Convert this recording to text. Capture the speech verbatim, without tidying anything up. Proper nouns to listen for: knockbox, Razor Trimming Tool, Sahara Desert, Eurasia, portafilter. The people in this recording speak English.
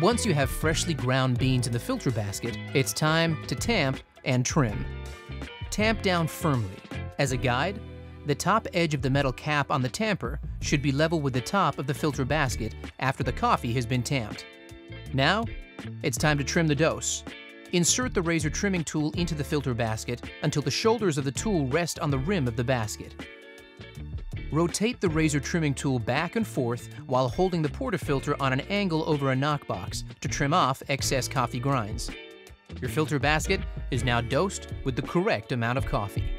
Once you have freshly ground beans in the filter basket, it's time to tamp and trim. Tamp down firmly. As a guide, the top edge of the metal cap on the tamper should be level with the top of the filter basket after the coffee has been tamped. Now, it's time to trim the dose. Insert the razor trimming tool into the filter basket until the shoulders of the tool rest on the rim of the basket. Rotate the razor trimming tool back and forth while holding the portafilter on an angle over a knockbox to trim off excess coffee grinds. Your filter basket is now dosed with the correct amount of coffee.